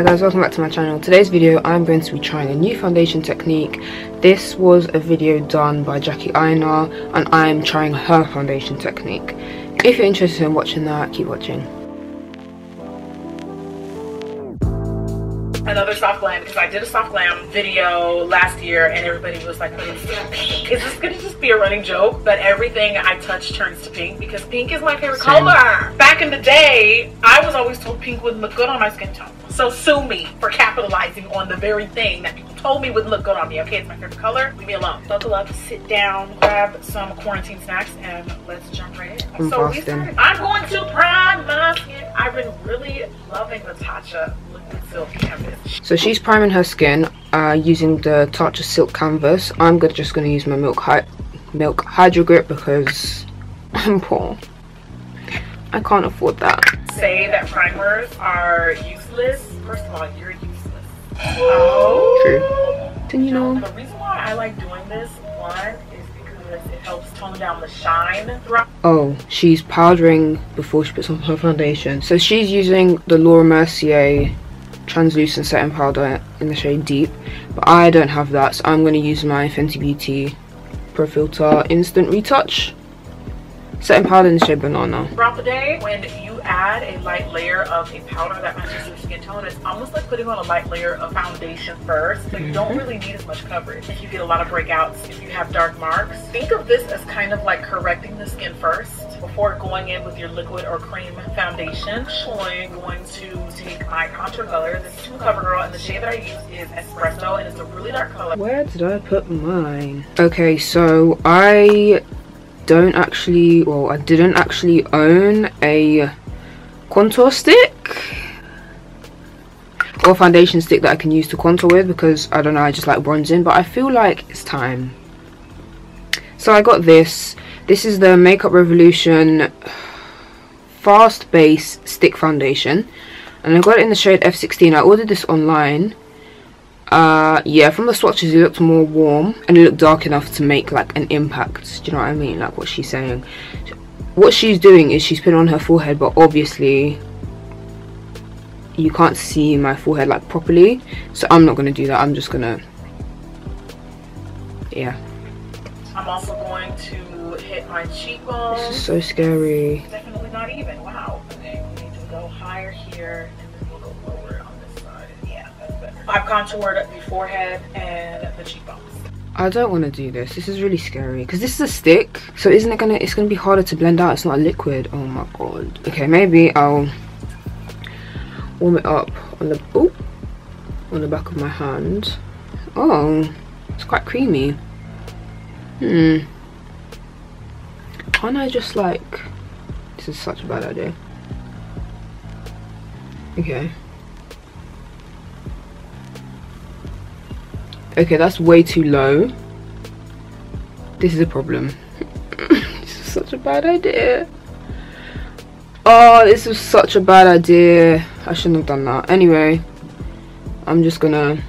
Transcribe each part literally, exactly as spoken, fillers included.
Hi guys, welcome back to my channel. Today's video I'm going to be trying a new foundation technique. This was a video done by Jackie Aina and I'm trying her foundation technique. If you're interested in watching that, keep watching. Another soft glam, because I did a soft glam video last year and everybody was like, is this gonna just be a running joke? But everything I touch turns to pink because pink is my favorite Same. color. Back in the day, I was always told pink wouldn't look good on my skin tone. So sue me for capitalizing on the very thing that people told me would look good on me. Okay, it's my favorite color. Leave me alone. Buckle up, sit down, grab some quarantine snacks, and let's jump right in. I'm so we started. I'm going to prime my skin. I've been really loving the Tatcha liquid silk canvas. So she's priming her skin uh, using the Tatcha silk canvas. I'm good, just going to use my milk Hy milk hydro grip because I'm poor. I can't afford that. Say that primers are useless. First of all, you're useless. Oh, true. Then you know the reason why I like doing this one is because it helps tone down the shine. Oh, she's powdering before she puts on her foundation. So she's using the Laura Mercier translucent setting powder in the shade Deep, but I don't have that, so I'm going to use my Fenty Beauty Pro Filter Instant Retouch setting powder in the shade Banana. Throughout the day, when you add a light layer of a powder that matches your skin tone, it's almost like putting on a light layer of foundation first, so you don't really need as much coverage. If you get a lot of breakouts, if you have dark marks, think of this as kind of like correcting the skin first before going in with your liquid or cream foundation. I'm going to take my contour color. This is from Cover Girl, and the shade that I use is Espresso, and it's a really dark color. Where did I put mine? Okay, so I don't actually, well, I didn't actually own a contour stick or foundation stick that I can use to contour with because I don't know, I just like bronzing, but I feel like it's time. So I got this. This is the Makeup Revolution Fast Base Stick Foundation, and I got it in the shade F sixteen. I ordered this online. Uh, yeah, from the swatches it looked more warm and it looked dark enough to make like an impact. Do you know what I mean? Like what she's saying, what she's doing is she's putting on her forehead, but obviously you can't see my forehead like properly, so I'm not gonna do that. I'm just gonna, yeah, I'm also going to hit my cheekbone. This is so scary. Definitely not even. Wow. Okay, we need to go higher here. I've contoured the forehead and the cheekbones. I don't want to do this. This is really scary because this is a stick, so isn't it gonna it's gonna be harder to blend out. It's not a liquid. Oh my god. Okay, maybe I'll warm it up on the oh on the back of my hand. Oh, it's quite creamy. Hmm can't I just like, this is such a bad idea. Okay. Okay, that's way too low. This is a problem. This is such a bad idea. Oh, this is such a bad idea. I shouldn't have done that. Anyway, I'm just gonna...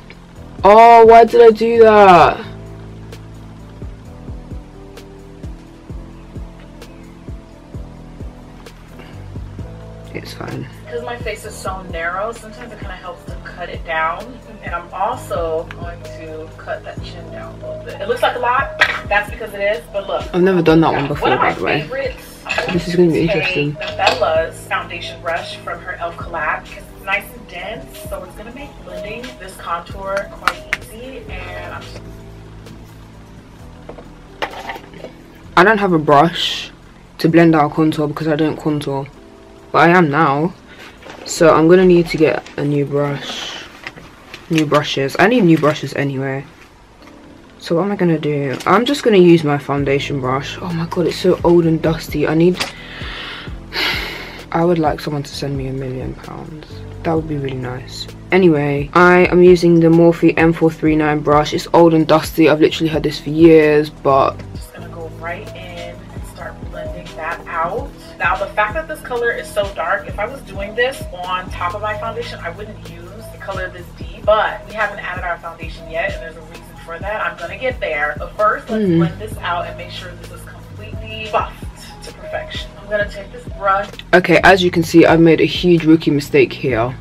Oh, why did I do that? It's fine. Because my face is so narrow, sometimes it kind of helps to cut it down. And I'm also going to cut that chin down a little bit. It looks like a lot, that's because it is, but look. I've never done that one before, by the way. This is going to be interesting. Bella's foundation brush from her E L F collab, because it's nice and dense, so it's going to make blending this contour quite easy. And I'm just... I don't have a brush to blend out contour because I don't contour. But I am now, so I'm gonna need to get a new brush, new brushes. I need new brushes anyway. So what am I gonna do? I'm just gonna use my foundation brush. Oh my god, it's so old and dusty. I need, I would like someone to send me a million pounds. That would be really nice. Anyway, I am using the Morphe M four thirty-nine brush. It's old and dusty. I've literally had this for years, but. I'm just gonna go right in and start blending that out. Now the fact that this color is so dark, if I was doing this on top of my foundation, I wouldn't use the color this deep, but we haven't added our foundation yet and there's a reason for that. I'm gonna get there. But first, let's mm. blend this out and make sure this is completely buffed to perfection. I'm gonna take this brush. Okay, as you can see, I've made a huge rookie mistake here.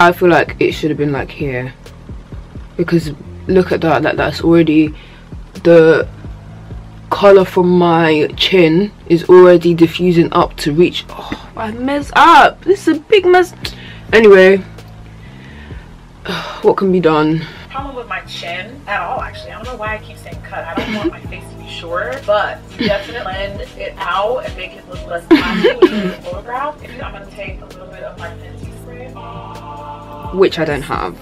I feel like it should have been like here, because look at that, like that's already the color from my chin is already diffusing up to reach. Oh, I messed up. This is a big mess. Anyway, what can be done? Problem with my chin at all, actually. I don't know why I keep saying cut. I don't want my face to be shorter, but you definitely blend it out and make it look less classy with the photograph. I'm gonna take a little bit of my Fenty spray, oh, which I don't have.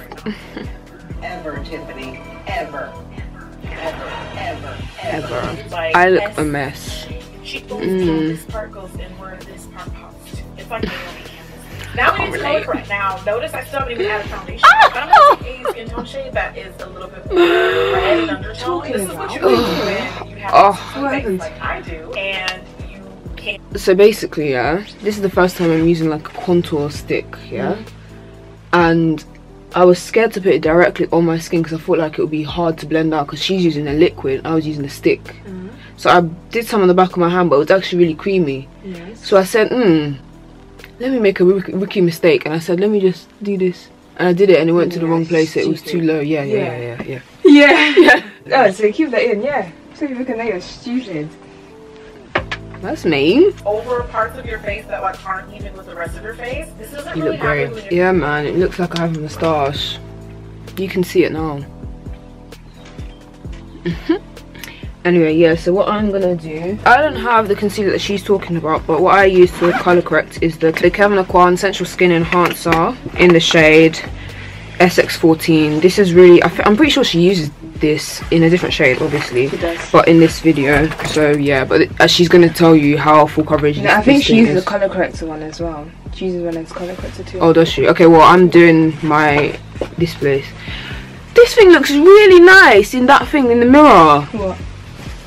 Ever, Tiffany, ever, ever, ever, ever. Like, I look a mess. Cheekbones, mm. This part goes inward. This part pops. It's like. Now we need to color correct. Now, notice I still haven't even added foundation. But I'm going to take a skin tone shade that is a little bit more red and undertone. This is what you do when you have oh, two things like I do, and you can't. So basically, yeah, this is the first time I'm using like a contour stick, yeah? Mm-hmm. And I was scared to put it directly on my skin because I felt like it would be hard to blend out because she's using a liquid, I was using a stick. Mm-hmm. So I did some on the back of my hand, but it was actually really creamy. Yes. So I said, hmm. let me make a rookie mistake, and I said, let me just do this, and I did it, and it went to the wrong place. It was too low. Yeah, yeah, yeah, yeah, yeah. Yeah. Oh, so keep that in. Yeah. So you looking like you're stupid. That's mean. Over parts of your face that like aren't even with the rest of your face. This doesn't really happen. Yeah, man. It looks like I have a moustache. You can see it now. Anyway, yeah, so what I'm gonna do, I don't have the concealer that she's talking about, but what I use to color correct is the, the Kevyn Aucoin Sensual Skin Enhancer in the shade S X fourteen. This is really, I I'm pretty sure she uses this in a different shade, obviously, but in this video, so yeah, but uh, she's gonna tell you how full coverage. No, I think she uses is. the color corrector one as well. She uses one as color corrector too. Oh, does she? Okay, well, I'm doing my this place. This thing looks really nice in that thing in the mirror. What?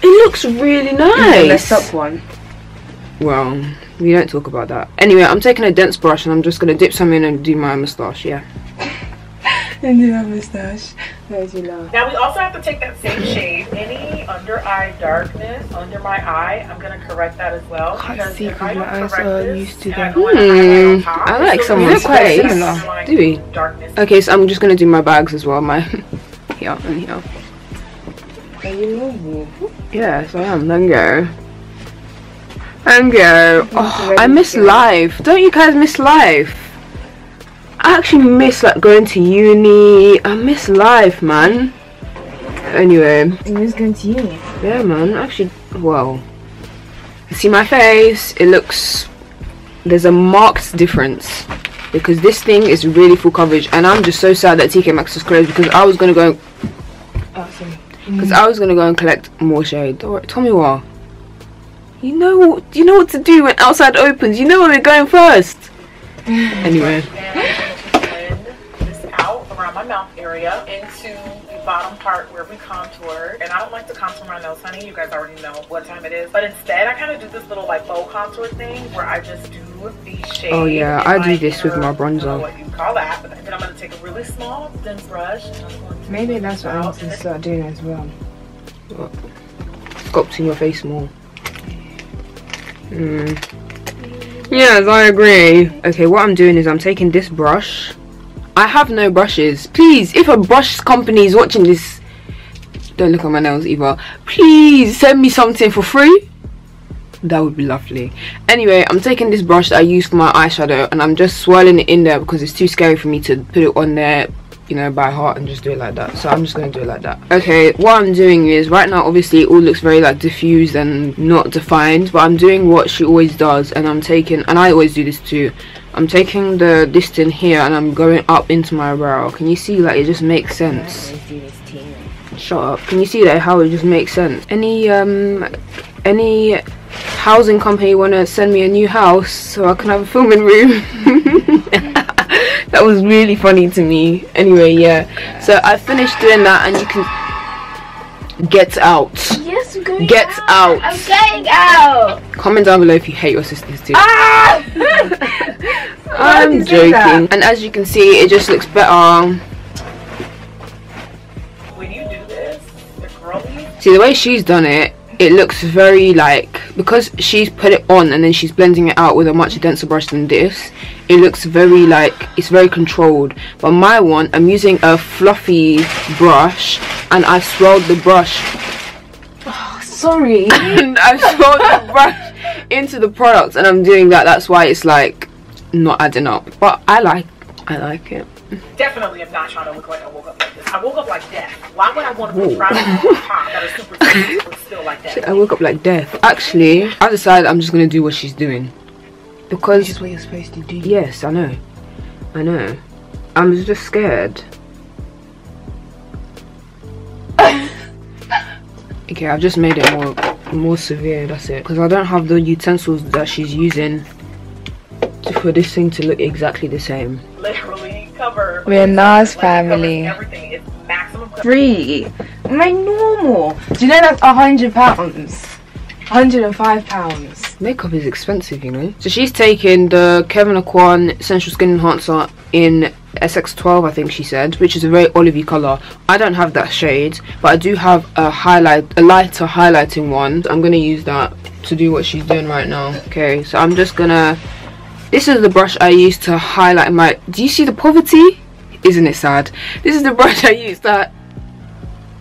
It looks really nice. Let's up one. Well, we don't talk about that. Anyway, I'm taking a dense brush and I'm just gonna dip some in and do my moustache. Yeah. And do my moustache. As you love. Now we also have to take that same shade. Any under eye darkness under my eye, I'm gonna correct that as well. I can't see because my eyes are used to that. Mm, I like someone's face. Do we? Darkness. Okay, so I'm just gonna do my bags as well. My here and here. Are you normal? Yes, I am. Then go. Then go. Oh, I miss life. Don't you guys miss life? I actually miss like going to uni. I miss life, man. Anyway. You miss going to uni? Yeah, man. Actually, well. See my face? It looks... There's a marked difference. Because this thing is really full coverage. And I'm just so sad that T K Maxx is closed. Because I was going to go... Oh, sorry. Because I was gonna go and collect more shade. All right, tell me what. You know, you know what to do when outside opens. You know where we're going first. Anyway. And this out around my mouth area into the bottom part where we contour. And I don't like to contour my nose, honey. You guys already know what time it is. But instead, I kind of do this little like bow contour thing where I just do the shade. Oh yeah, I do this with my bronzer. I don't know what you call that? But then I'm gonna take a really small dense brush. And I'm going to maybe that's what I want to start doing as well. What? Sculpting your face more. Mm. Yes, I agree. Okay, what I'm doing is I'm taking this brush. I have no brushes. Please, if a brush company is watching this, don't look at my nails either. Please send me something for free. That would be lovely. Anyway, I'm taking this brush that I use for my eyeshadow and I'm just swirling it in there because it's too scary for me to put it on there, you know, by heart and just do it like that. So I'm just going to do it like that. Okay, what I'm doing is right now, obviously, it all looks very like diffused and not defined, but I'm doing what she always does, and I'm taking, and I always do this too, I'm taking the this thing here and I'm going up into my brow. Can you see, like, it just makes sense? Shut up. Can you see that, how it just makes sense? Any, um, any... housing company want to send me a new house so I can have a filming room. That was really funny to me. Anyway, yeah, so I finished doing that and you can get out. Yes, I'm going get out. out I'm getting out. Comment down below if you hate your sisters too. Ah! I'm joking. And as you can see, it just looks better. When you do this, the girly... See the way she's done it, it looks very like, because she's put it on and then she's blending it out with a much denser brush than this, it looks very like, it's very controlled. But my one, I'm using a fluffy brush and I swirled the brush, oh, sorry and I swirled the brush into the product, and I'm doing that. That's why it's like not adding up, but I like I like it. Definitely am not trying to look like I woke up like this. I woke up like death. Why would I want to put product on top that is super sexy but still like that? Shit, I woke up like death. Actually, I decided I'm just going to do what she's doing. Because... This is what you're supposed to do. Yes, I know. I know. I'm just scared. Okay, I've just made it more, more severe, that's it. Because I don't have the utensils that she's using to, for this thing to look exactly the same. Literally. Cover, we're NARS family. It's maximum free. My normal. Do you know that's a hundred pounds? Hundred and five pounds. Makeup is expensive, you know. So she's taking the Kevyn Aucoin Essential Skin Enhancer in S X twelve, I think she said, which is a very olivey color. I don't have that shade, but I do have a highlight, a lighter highlighting one. I'm gonna use that to do what she's doing right now. Okay, so I'm just gonna. This is the brush I use to highlight my... Do you see the poverty? Isn't it sad? This is the brush I use to,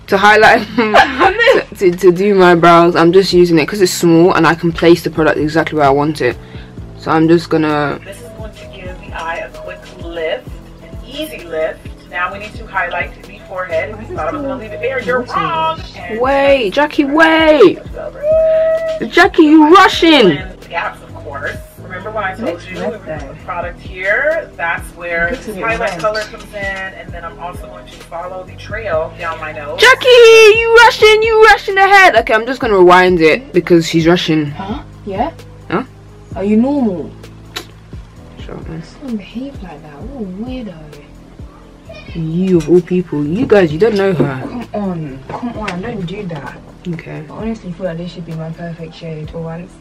to highlight... to, to, to do my brows. I'm just using it because it's small and I can place the product exactly where I want it. So I'm just gonna... This is going to give the eye a quick lift. An easy lift. Now we need to highlight the forehead. We thought I was going to leave it there. You're wrong! And wait, Jackie, wait! Jackie, you're rushing! Gaps, of course. Remember when I told you we were going to put product here? That's where the highlight color comes in, and then I'm also going to follow the trail down my nose. Jackie, you rushing, you rushing ahead. Okay, I'm just going to rewind it because she's rushing. Huh? Yeah? Huh? Are you normal? Sure, man. Don't behave like that. What a weirdo. You of all people. You guys, you don't know her. Come on. Come on, don't do that. Okay. I honestly feel like this should be my perfect shade for once.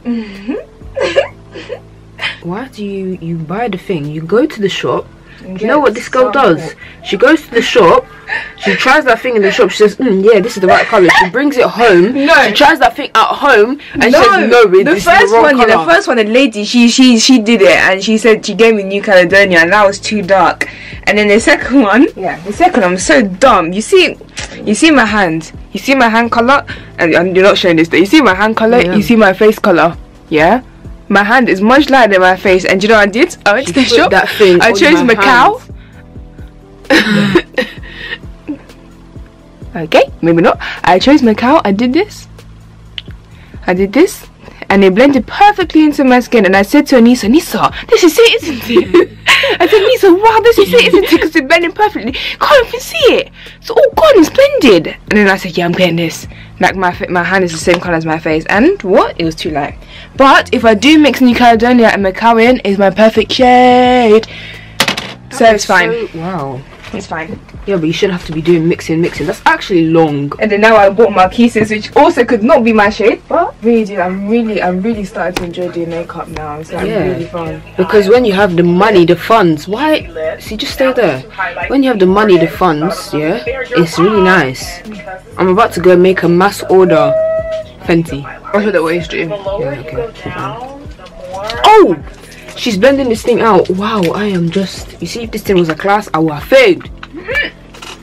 Why do you you buy the thing, you go to the shop, you know what this girl does, she goes to the shop, she tries that thing in the shop, she says mm, yeah, this is the right color, she brings it home, no, she tries that thing at home and no, she says no, the this first is the wrong one color. The first one, the lady, she she she did it and she said she gave me New Caledonia and that was too dark, and then the second one, yeah, the second I'm so dumb. You see, you see my hand, you see my hand color, and, and you're not showing this, you see my hand color, yeah. You see my face color, yeah. My hand is much lighter than my face, and do you know what I did? I went she to the shop, that thing I chose Macau. Yeah. Okay, maybe not. I chose Macau, I did this, I did this, and it blended perfectly into my skin, and I said to Anissa, Anissa, this is it, isn't it? I said, Anissa, wow, this is it, isn't it? Because it blended perfectly. Can't even see it. It's all gone, it's blended. And then I said, yeah, I'm getting this. Like, my my hand is the same color as my face. And what? It was too light. But if I do mix New Caledonia and Macau in, it's my perfect shade. That so it's fine. So, wow. It's fine. Yeah, but you shouldn't have to be doing mixing, mixing. That's actually long. And then now I bought Marquise's, which also could not be my shade. But really, dude, I'm really, I'm really starting to enjoy doing makeup now. It's like yeah. really fun. Because when you have the money, the funds, why? See, just stay there. When you have the money, the funds, yeah, it's really nice. I'm about to go make a mass order Fenty. I'll show that waist, Jim. Oh! She's blending this thing out. Wow, I am just... You see, if this thing was a class, I would have failed.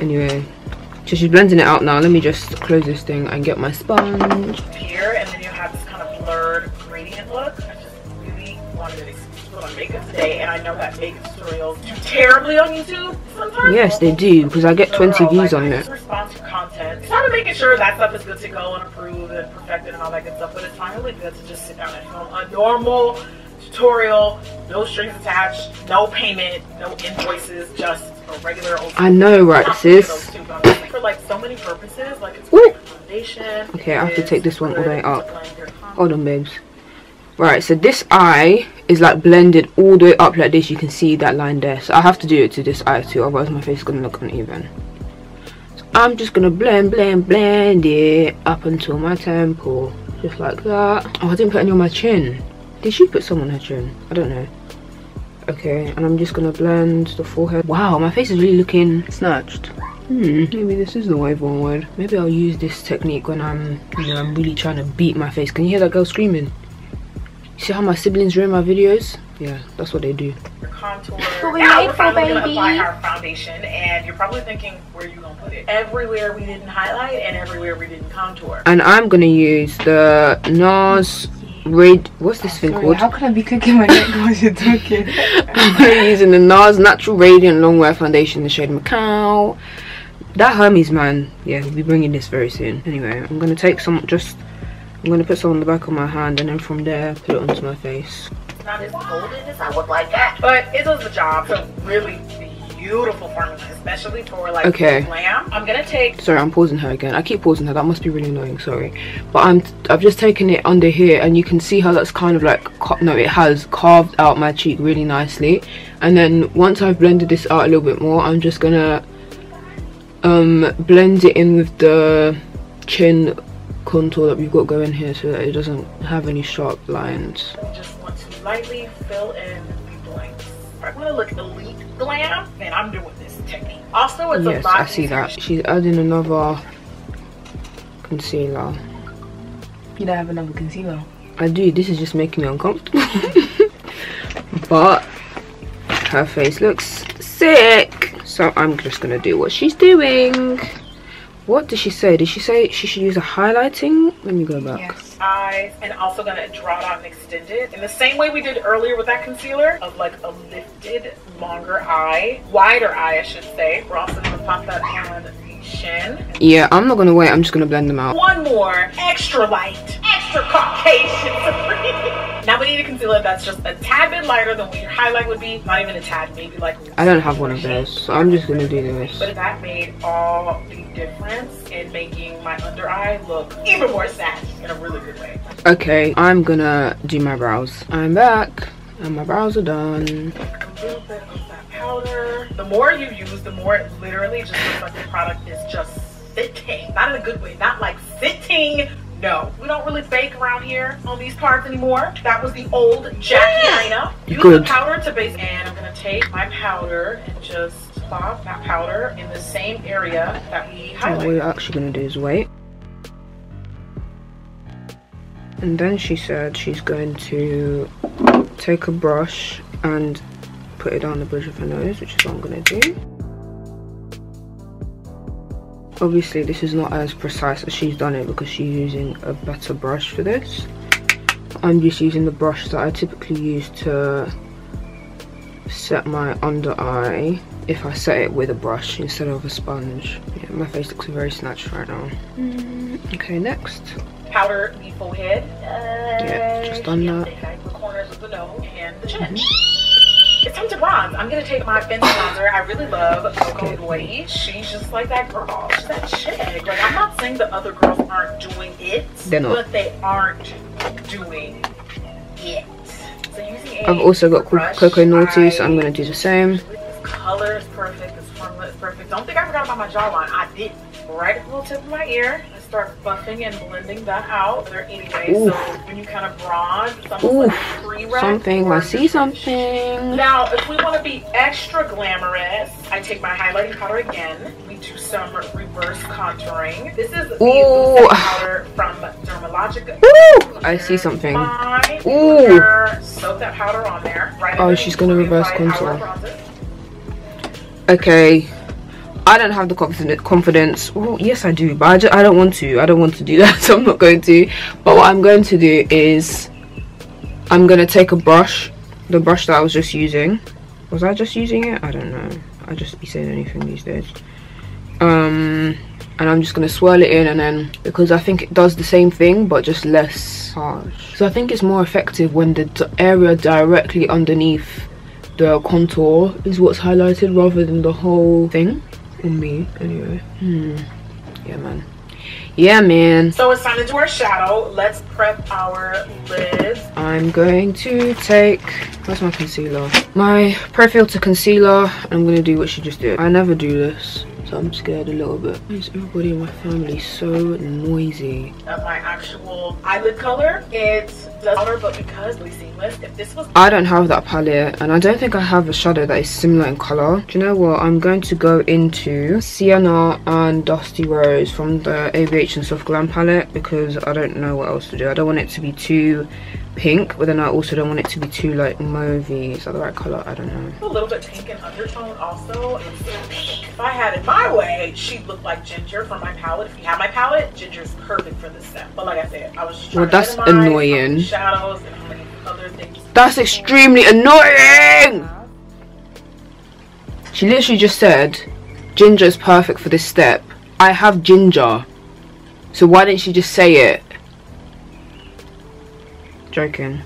Anyway, so she's blending it out now. Let me just close this thing and get my sponge. Here, and then you have this kind of blurred gradient look. I just really wanted to put on makeup today, and I know that makeup tutorials do terribly on YouTube sometimes. Yes, they do, because I get twenty views on it. Response to content. It's not making sure that stuff is good to go and approved and perfected and all that good stuff, but it's finally good to just sit down and film a normal... tutorial, no strings attached, no payment, no invoices, just a regular old. I know, right, sis? For like so many purposes, like it's a foundation. Okay, I have to take this one all the way up. Hold on, babes. Right, so this eye is like blended all the way up like this. You can see that line there. So I have to do it to this eye too, otherwise my face is gonna look uneven. So I'm just gonna blend, blend, blend it up until my temple, just like that. Oh, I didn't put any on my chin. Did she put some on her chin? I don't know. Okay, and I'm just gonna blend the forehead. Wow, my face is really looking snatched. Hmm, maybe this is the wave one word. Maybe I'll use this technique when I'm, you know, I'm really trying to beat my face. Can you hear that girl screaming? You see how my siblings ruin my videos? Yeah, that's what they do. Contour. But we now made we're finally baby. gonna apply our foundation, and you're probably thinking, where are you gonna put it? Everywhere we didn't highlight and everywhere we didn't contour. And I'm gonna use the NARS Red. What's this oh, thing sorry, called? How can I be cooking my neck while you're talking? I'm using the NARS Natural Radiant Longwear Foundation in the shade Macau. That Hermes man, yeah, we'll be bringing this very soon. Anyway, I'm gonna take some. Just, I'm gonna put some on the back of my hand, and then from there, put it onto my face. Not as golden as I would like that, but it does the job. So really beautiful formula, especially for like okay. glam. I'm gonna take. Sorry, I'm pausing her again. I keep pausing her. That must be really annoying. Sorry, but I'm. I've just taken it under here, and you can see how that's kind of like. No, it has carved out my cheek really nicely. And then once I've blended this out a little bit more, I'm just gonna um blend it in with the chin contour that we've got going here, so that it doesn't have any sharp lines. Just want to lightly fill in the blanks. I want to look elite glam, and I'm doing this technique. Also, it's yes, a lot. I see that she's adding another concealer. You don't have another concealer? I do. This is just making me uncomfortable. But her face looks sick, so I'm just gonna do what she's doing. What did she say? Did she say she should use a highlighting? Let me go back. Yes. Eyes, and also gonna draw it out and extend it. In the same way we did earlier with that concealer, of like a lifted, longer eye, wider eye I should say. We're also gonna pop that on the shin. Yeah, I'm not gonna wait, I'm just gonna blend them out. One more, extra light, extra Caucasian. Now we need a concealer that's just a tad bit lighter than what your highlight would be. Not even a tad, maybe like. I don't have one of those, so I'm just gonna do this. But that made all the difference in making my under eye look even more sassy in a really good way. Okay, I'm gonna do my brows. I'm back and my brows are done. A little bit of that powder. The more you use, the more it literally just looks like the product is just sitting. Not in a good way, not like sitting. No, we don't really bake around here on these parts anymore. That was the old Jackie Aina. Use the powder to base, and I'm gonna take my powder and just pop that powder in the same area that we highlighted. What we're actually gonna do is wait. And then she said she's going to take a brush and put it on the bridge of her nose, which is what I'm gonna do. Obviously this is not as precise as she's done it because she's using a better brush for this. I'm just using the brush that I typically use to set my under eye if I set it with a brush instead of a sponge. Yeah, my face looks very snatched right now. Mm. Okay, next. Powder the forehead. Uh, yeah, just done that. The corners of the nose and the chin. It's time to bronze. I'm gonna take my Fenty bronzer. I really love Cover Girl. She's just like that girl. She's that chick. Like, I'm not saying the other girls aren't doing it, They're not. but they aren't doing it. So using a I've also got brush, Cocoa Naughty, so I'm gonna do the same. This color is perfect. This formula is perfect. Don't think I forgot about my jawline. I did. Right at the little tip of my ear. I start buffing and blending that out. There anyway, Ooh. so when you kind of bronze, it's almost like a pre-wrap. Something, I see something. Now, if we want to be extra glamorous, I take my highlighting powder again. We do some reverse contouring. This is the Ooh. powder from Dermalogica. Ooh. I see something. Fine. Ooh. Soak that powder on there. Right oh, she's going to reverse contour. Okay. I don't have the confidence confidence well, yes I do, but I, just, I don't want to I don't want to do that, so I'm not going to. But what I'm going to do is I'm going to take a brush, the brush that I was just using. Was I just using it? I don't know, I just be saying anything these days. Um, and I'm just going to swirl it in, and then because I think it does the same thing but just less harsh, so I think it's more effective when the area directly underneath the contour is what's highlighted rather than the whole thing. Me anyway. Hmm. Yeah, man. Yeah, man. So it's time to do our shadow. Let's prep our lids. I'm going to take. Where's my concealer? My Pro Filter concealer. I'm gonna do what she just did. I never do this, so I'm scared a little bit. Why is everybody in my family so noisy? Of my actual eyelid color, it's powder, but because really seamless, if this was I don't have that palette, and I don't think I have a shadow that is similar in color. Do you know what? I'm going to go into Sienna and Dusty Rose from the A B H and Soft Glam palette because I don't know what else to do. I don't want it to be too pink, but then I also don't want it to be too like mauvey. Is that the right color? I don't know. A little bit pink in undertone also. If I had it my way, she'd look like Ginger from my palette. If you have my palette, Ginger's perfect for this step. But like I said, I was just trying well, that's to annoying. Shadows and how many other things. That's extremely annoying. She literally just said, Ginger's perfect for this step. I have Ginger. So why didn't she just say it? Joking.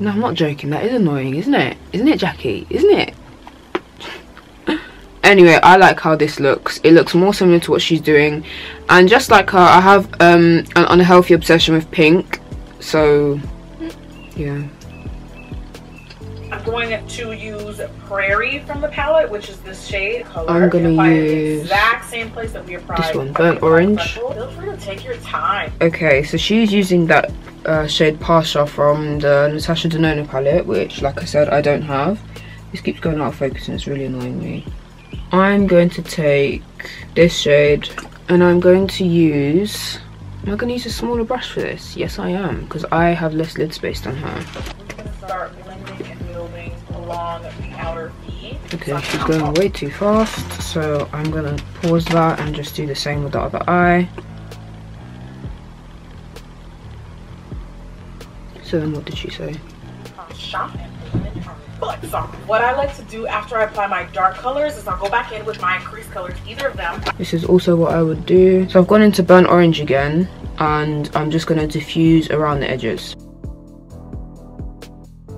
No, I'm not joking. That is annoying, isn't it? Isn't it, Jackie? Isn't it? Anyway, I like how this looks. It looks more similar to what she's doing. And just like her, I have um, an unhealthy obsession with pink. So, yeah. I'm going to use Prairie from the palette, which is this shade color. I'm going to use the exact same place that we applied this one, burnt orange. Feel free to take your time. Okay, so she's using that uh, shade Pasha from the Natasha Denona palette, which, like I said, I don't have. This keeps going out of focus and it's really annoying me. I'm going to take this shade and I'm going to use... Am I going to use a smaller brush for this? Yes, I am, because I have less lid space than her. We're going to start blending and moving along the outer V. Okay, she's going way too fast, so I'm going to pause that and just do the same with the other eye. So then what did she say? But so what I like to do after I apply my dark colors is I'll go back in with my crease colors, either of them. This is also what I would do. So I've gone into burnt orange again and I'm just going to diffuse around the edges.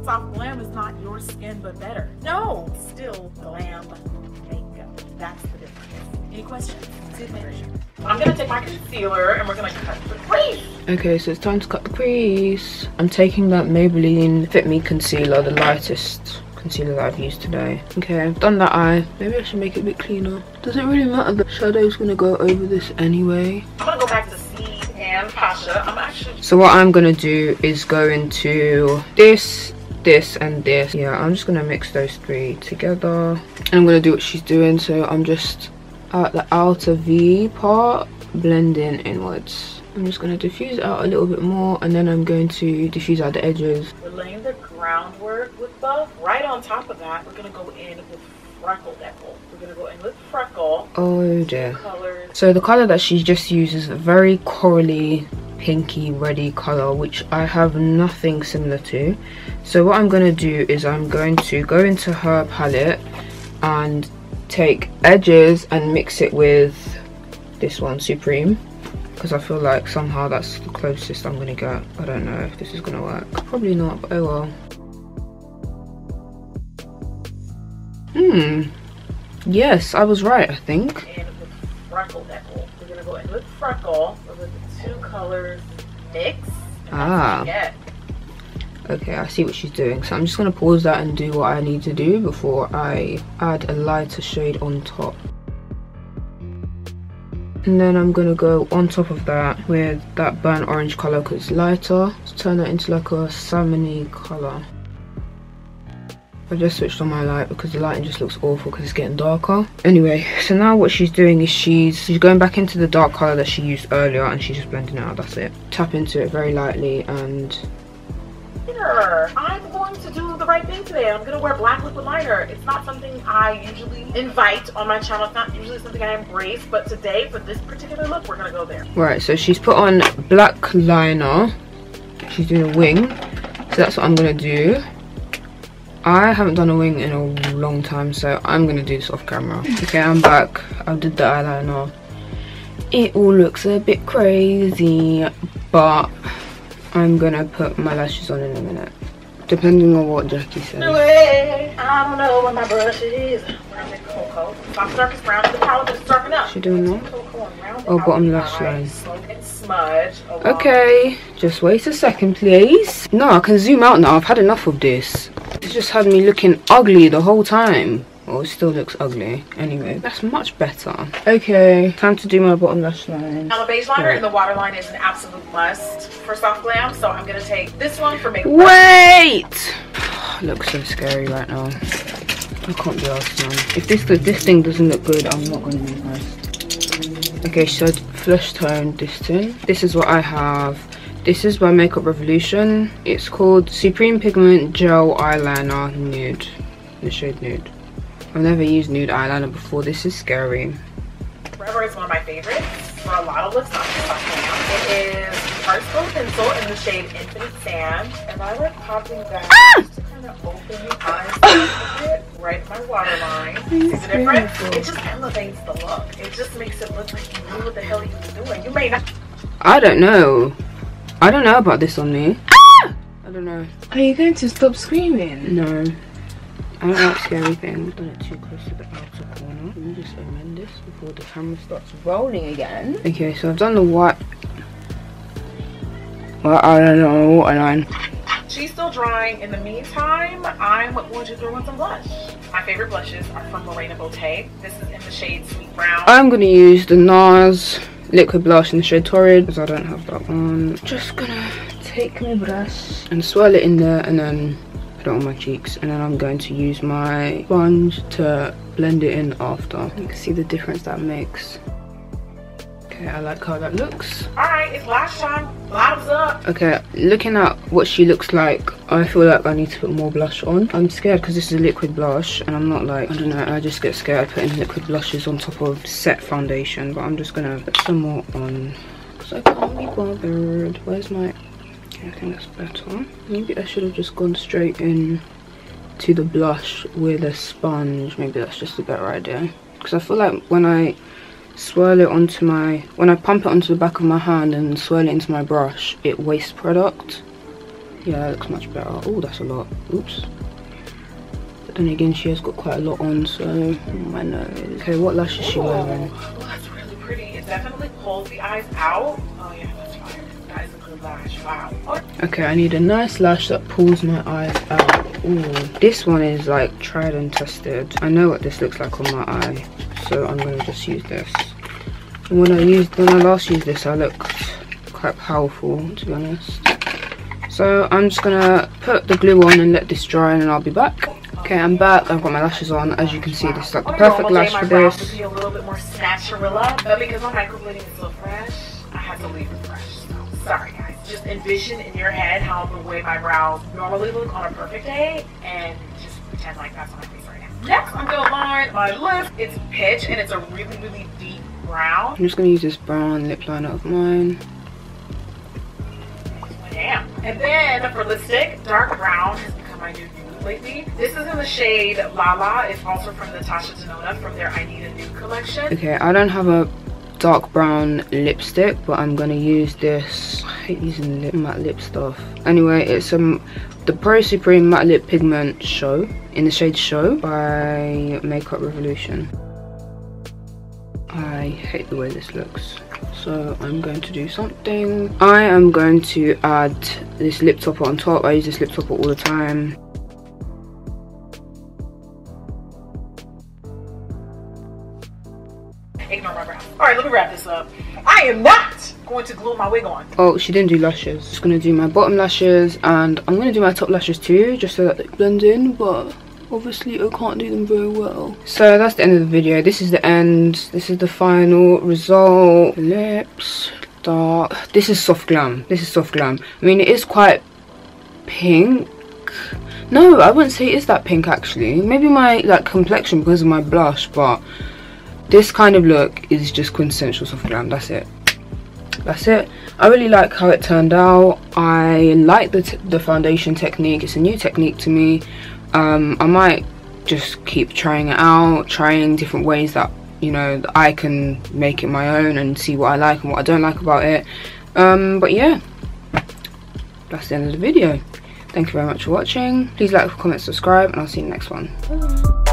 Soft glam is not your skin but better. No, still glam makeup. That's the difference. Any questions? I'm going to take my concealer and we're going to cut the crease. Okay, so it's time to cut the crease. I'm taking that Maybelline Fit Me concealer, the lightest concealer that I've used today. Okay, I've done that eye. Maybe I should make it a bit cleaner. Doesn't really matter. The shadow's going to go over this anyway. I'm going to go back to C and Pasha. I'm actually... So what I'm going to do is go into this, this and this. Yeah, I'm just going to mix those three together. And I'm going to do what she's doing, so I'm just... at the outer V part, blending inwards. I'm just going to diffuse out a little bit more and then I'm going to diffuse out the edges. We're laying the groundwork with buff. Right on top of that, we're going to go in with freckle deckle. We're going to go in with freckle. Oh dear. So the color that she just used is a very corally pinky reddy color, which I have nothing similar to. So what I'm going to do is I'm going to go into her palette and take edges and mix it with this one, Supreme, because I feel like somehow that's the closest I'm gonna get. I don't know if this is gonna work, probably not, but oh well. Hmm, yes, I was right, I think. And with freckle deckle, we're gonna go in with freckle with the two colors mix. Ah, okay, I see what she's doing, so I'm just going to pause that and do what I need to do before I add a lighter shade on top. And then I'm going to go on top of that with that burnt orange colour because it's lighter. Let's turn that into like a salmony colour. I just switched on my light because the lighting just looks awful because it's getting darker. Anyway, so now what she's doing is she's she's going back into the dark colour that she used earlier and she's just blending it out, that's it. Tap into it very lightly and... I'm going to do the right thing today. I'm going to wear black liquid liner. It's not something I usually invite on my channel. It's not usually something I embrace, but today for this particular look, we're going to go there. Right, so she's put on black liner. She's doing a wing, so that's what I'm going to do. I haven't done a wing in a long time, so I'm going to do this off camera. Okay, I'm back. I did the eyeliner. It all looks a bit crazy, but... I'm gonna put my lashes on in a minute, depending on what Jackie says. No way. I don't know what my brush is. We're gonna make cocoa. My darkest brown to the palette that's darkened up. She doing that? Oh, bottom lash line. Smoke and smudge. Okay, just wait a second, please. No, I can zoom out now. I've had enough of this. It's just had me looking ugly the whole time. Oh, it still looks ugly. Anyway, that's much better. Okay, time to do my bottom lash line. Now the beige liner right. and the waterline is an absolute must for soft glam, so I'm gonna take this one for makeup. Wait! Looks so scary right now. I can't be asked, man. If this if this thing doesn't look good, I'm not gonna use this. Okay, so flesh tone this thing. This is what I have. This is by Makeup Revolution. It's called Supreme Pigment Gel Eyeliner Nude. The shade Nude. I've never used nude eyeliner before. This is scary. Forever is one of my favorites for a lot of looks. It is Heartstone Pencil in the shade Infinite Sand. And I like popping that ah! just to kind of open the eyes a bit, right my waterline. Is it different? It just elevates the look. It just makes it look like you knew what the hell you were doing. You may not. I don't know. I don't know about this on me. Ah! I don't know. Are you going to stop screaming? No. I don't like scary things. Done it too close to the outer corner. Let me just amend this before the camera starts rolling again. Okay, so I've done the white. Well, I don't know, waterline. She's still drying. In the meantime, I'm going to throw in some blush. My favorite blushes are from Morena Botte. This is in the shade Sweet Brown. I'm going to use the NARS liquid blush in the shade Torrid because I don't have that one. Just gonna take my brush and swirl it in there and then put it on my cheeks, and then I'm going to use my sponge to blend it in after. You can see the difference that makes. Okay, I like how that looks. Alright, it's lash time. Bottoms up. Okay, looking at what she looks like, I feel like I need to put more blush on. I'm scared because this is a liquid blush and I'm not like, I don't know, I just get scared putting liquid blushes on top of set foundation, but I'm just gonna put some more on because I can't be bothered. Where's my... I think that's better. Maybe I should have just gone straight in to the blush with a sponge. Maybe that's just a better idea. Because I feel like when I swirl it onto my... When I pump it onto the back of my hand and swirl it into my brush, it wastes product. Yeah, it looks much better. Oh, that's a lot. Oops. But then again, she has got quite a lot on, so... Oh, my nose. Okay, what lash is she wearing? Oh, that's really pretty. It definitely pulls the eyes out. Oh, yeah, that's fire. That is a good lash, wow. Okay, I need a nice lash that pulls my eyes out. Ooh, this one is like tried and tested. I know what this looks like on my eye, so I'm gonna just use this. And when I used, when I last used this, I looked quite powerful, to be honest. So I'm just gonna put the glue on and let this dry, and I'll be back. Okay, I'm back. I've got my lashes on. As you can see, this is like the perfect lash for this. My brows would be a little bit more snatcherilla, but because my microblading is so fresh, I have to leave it fresh. Sorry guys, just envision in your head how the way my brows normally look on a perfect day and just pretend like that's on my face right now. Next, I'm gonna line my lip. It's pitch and it's a really, really deep brown. I'm just gonna use this brown lip liner of mine. Damn. And then for lipstick, dark brown has become my new nude lately. This is in the shade Lala. It's also from Natasha Denona from their I Need a Nude collection. Okay, I don't have a dark brown lipstick, but I'm gonna use this. I hate using lip, matte lip stuff. Anyway, it's um the Pro Supreme Matte Lip Pigment Show in the shade Show by Makeup Revolution. I hate the way this looks, so I'm going to do something. I am going to add this lip topper on top. I use this lip topper all the time. Ignore my brow. Alright, let me wrap this up. I am not going to glue my wig on. Oh, she didn't do lashes. Just going to do my bottom lashes, and I'm going to do my top lashes too, just so that they blend in, but obviously I can't do them very well. So that's the end of the video. This is the end. This is the final result. Lips, dark. This is soft glam. This is soft glam. I mean, it is quite pink. No, I wouldn't say it is that pink actually. Maybe my like complexion because of my blush, but... This kind of look is just quintessential soft glam. That's it. That's it. I really like how it turned out. I like the, t the foundation technique. It's a new technique to me. Um, I might just keep trying it out, trying different ways that, you know, that I can make it my own and see what I like and what I don't like about it. Um, but yeah, that's the end of the video. Thank you very much for watching. Please like, comment, subscribe, and I'll see you in the next one. Bye.